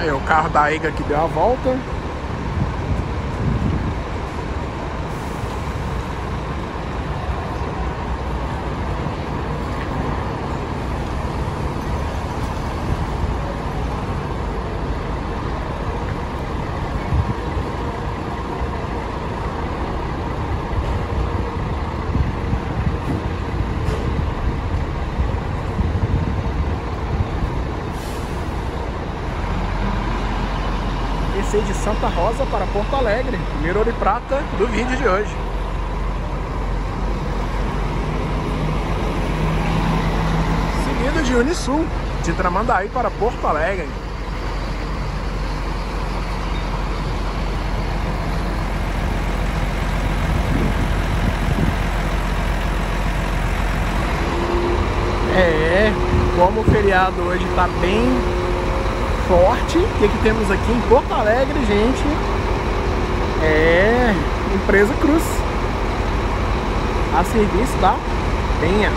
Aí o carro da EGA que deu a volta. De Santa Rosa para Porto Alegre, primeiro Ouro e Prata do vídeo de hoje. Seguido de Unesul de Tramandaí para Porto Alegre. Como o feriado hoje está bem forte, o que temos aqui em Porto Alegre, gente, é empresa Cruz a serviço da Penha.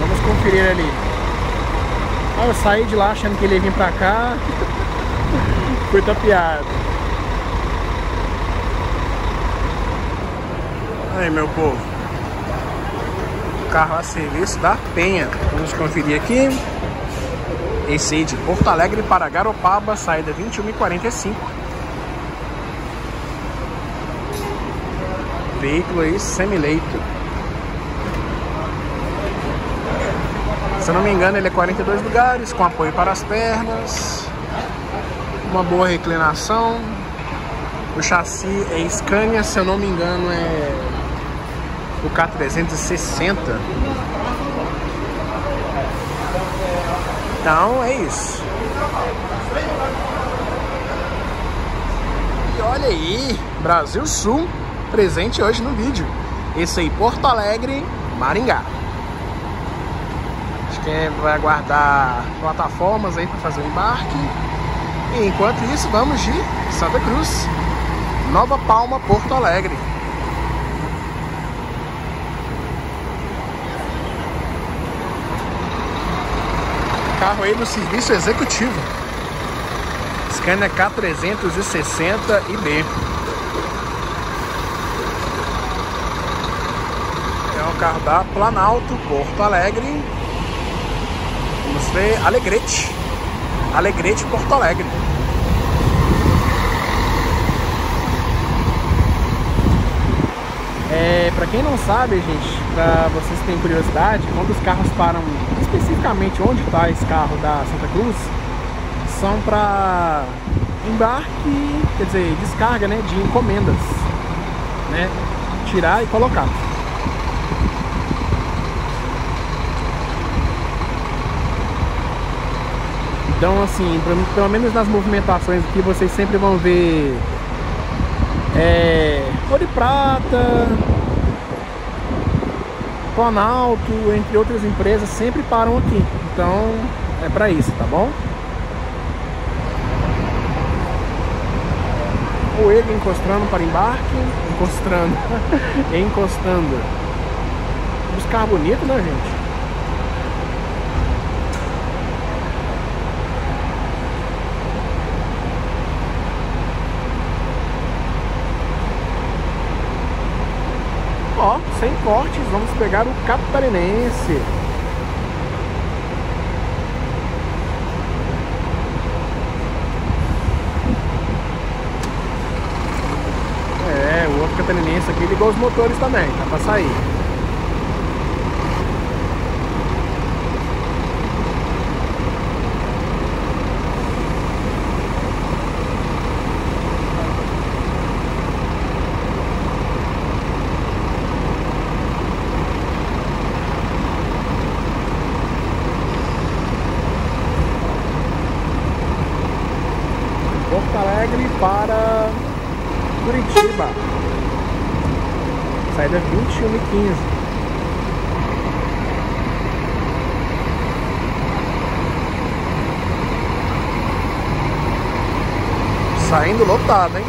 Vamos conferir ali. Eu saí de lá achando que ele ia vir pra cá. Foi tapeado. Aí, meu povo, o carro a serviço da Penha. Vamos conferir aqui. Esse aí de Porto Alegre para Garopaba, saída 21h45. Veículo aí semileito. Se eu não me engano, ele é 42 lugares, com apoio para as pernas, uma boa reclinação. O chassi é Scania, se eu não me engano, é o K360. Então, é isso. E olha aí, Brasil Sul, presente hoje no vídeo. Esse aí, Porto Alegre, Maringá. Quem vai aguardar plataformas aí para fazer o embarque. E enquanto isso, vamos de Santa Cruz, Nova Palma, Porto Alegre. Carro aí no serviço executivo. Scania K360IB. É um carro da Planalto, Porto Alegre. Vamos ver Alegrete, Alegrete, Porto Alegre. Pra quem não sabe, gente, pra vocês que têm curiosidade, quando os carros param, especificamente onde está esse carro da Santa Cruz, são pra embarque, quer dizer, descarga, né, de encomendas, né, tirar e colocar. Então, assim, pelo menos nas movimentações aqui, vocês sempre vão ver Ouro e Prata, Planalto, entre outras empresas, sempre param aqui. Então, é pra isso, tá bom? O EGA encostando para embarque. Encostando. Encostando. Os carros bonitos, né, gente? Ó, sem cortes, vamos pegar o catarinense. O outro catarinense aqui ligou os motores também, tá pra sair. Para Curitiba, saída 21h15. saindo lotado, hein?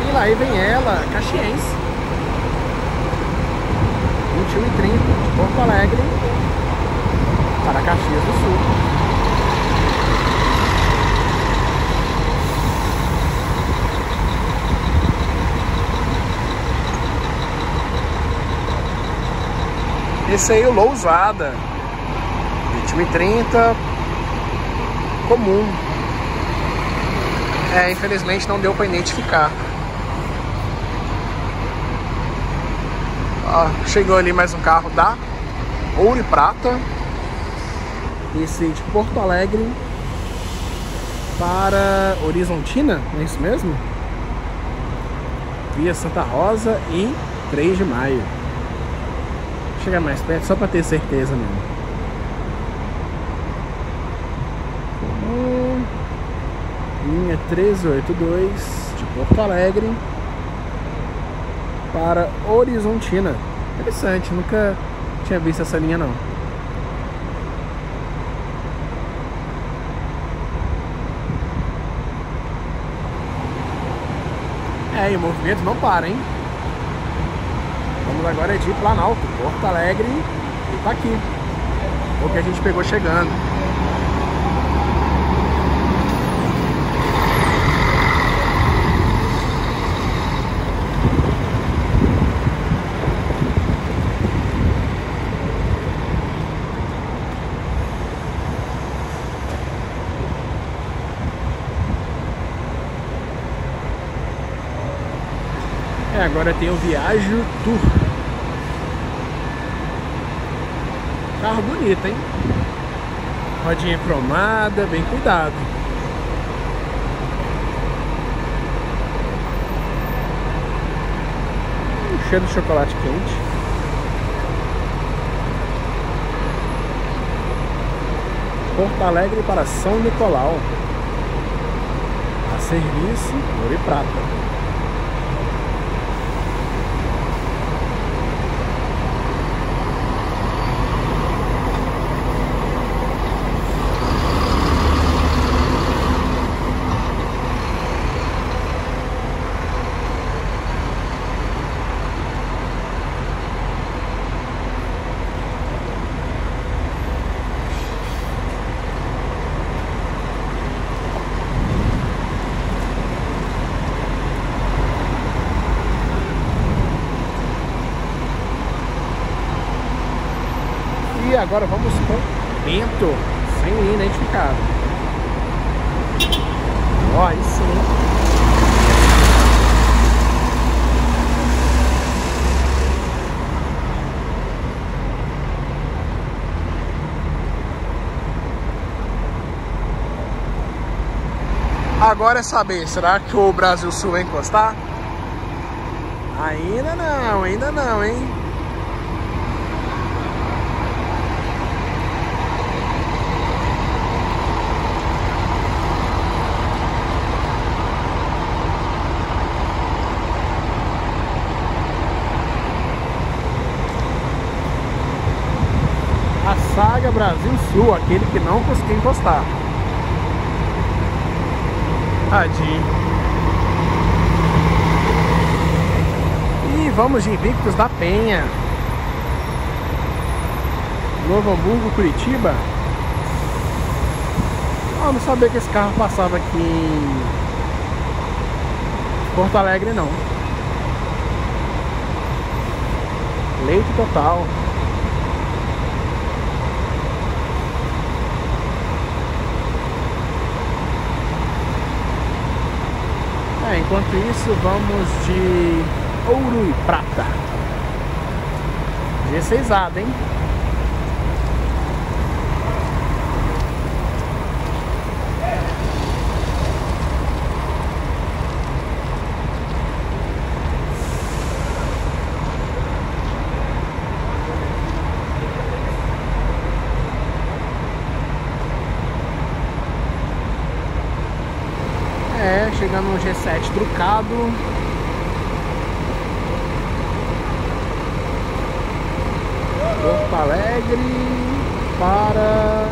E aí vem ela, Caxiense, 21h30, de Porto Alegre para Caxias do Sul. Esse aí é o Louzada, 21h30, comum. É, infelizmente não deu para identificar. Ah, chegou ali mais um carro da Ouro e Prata. Esse de Porto Alegre para Horizontina, não é isso mesmo? Via Santa Rosa e 3 de Maio. Vou chegar mais perto só para ter certeza mesmo. Linha 382 de Porto Alegre para Horizontina. Interessante, nunca tinha visto essa linha não. É, e o movimento não para, hein? Vamos agora de Planalto, Porto Alegre e tá aqui. O que a gente pegou chegando. Agora tem o Viaggiotur. Carro bonito, hein? Rodinha cromada, bem cuidado. Cheiro de chocolate quente. Porto Alegre para São Nicolau. A serviço, Ouro e Prata. Agora vamos com Bento, sem linha identificada. Ó, aí sim. Agora é saber, será que o Brasil Sul vai encostar? Ainda não, hein? Saga Brasil Sul, aquele que não conseguiu encostar. Tadinho. E vamos de Cruz da Penha. Novo Hamburgo, Curitiba. Eu não sabia que esse carro passava aqui em Porto Alegre, não. Leito total. É, enquanto isso, vamos de Ouro e Prata. G6ada, hein? pegando um G7 trucado. Porto Alegre para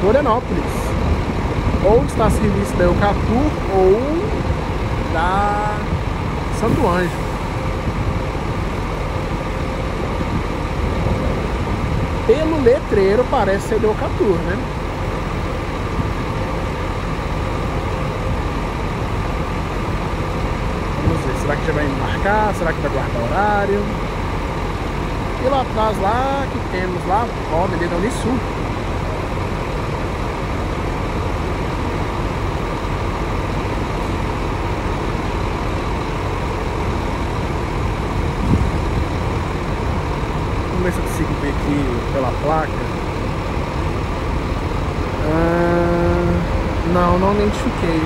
Florianópolis. Ou está a serviço da Eucatur ou da Santo Anjo. Pelo letreiro parece ser do Eucatur, né? Vamos ver, será que já vai embarcar? Será que vai guardar horário? E lá atrás, lá que temos lá, ó, a Avenida Unesul. Vamos ver se eu consigo ver aqui pela placa. Não identifiquei.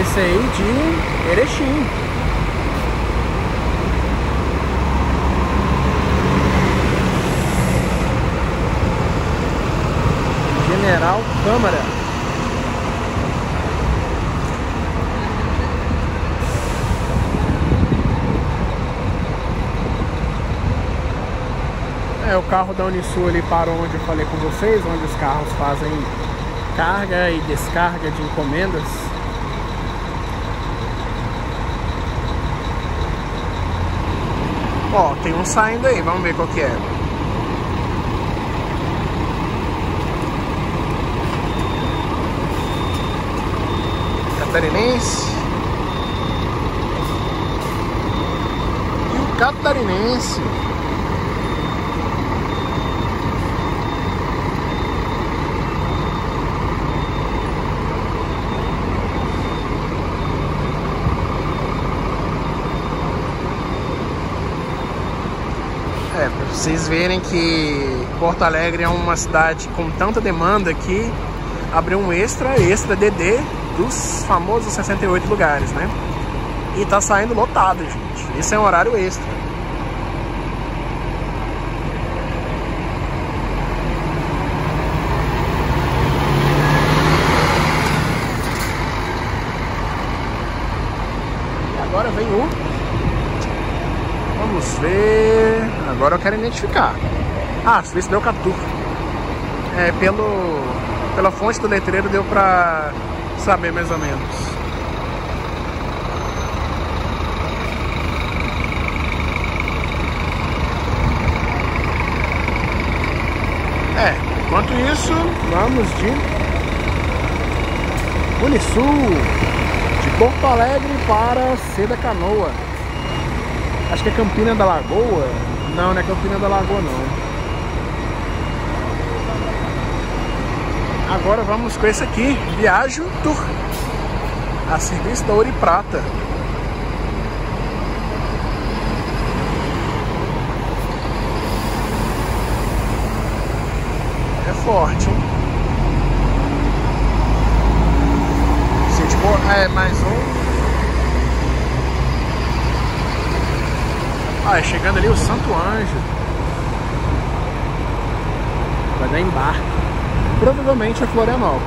Esse aí de Erechim. General Câmara. É o carro da Unisul ali para onde eu falei com vocês, onde os carros fazem carga e descarga de encomendas. Ó, tem um saindo aí, vamos ver qual que é. Catarinense. E o catarinense vocês verem que Porto Alegre é uma cidade com tanta demanda que abriu um extra DD dos famosos 68 lugares, né? E tá saindo lotado, gente. Isso é um horário extra. E agora vem o... Vamos ver... Agora eu quero identificar. Ah, isso deu captura. É, pela fonte do letreiro deu pra saber mais ou menos. É, enquanto isso, vamos de Unesul, de Porto Alegre para Seda Canoa. Acho que é Campina da Lagoa. Não, não é Campina da Lagoa, não. Agora vamos com esse aqui, Viaggiotur, a serviço da Ouro e Prata. É forte, hein? Gente, boa. É, mais um. Ah, chegando ali o Santo Anjo. Vai dar embarque. Provavelmente a Florianópolis.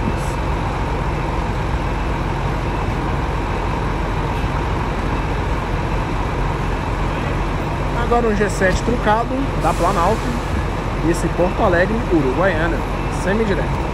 Agora um G7 trucado da Planalto. E esse Porto Alegre, Uruguaiana. Semidireto.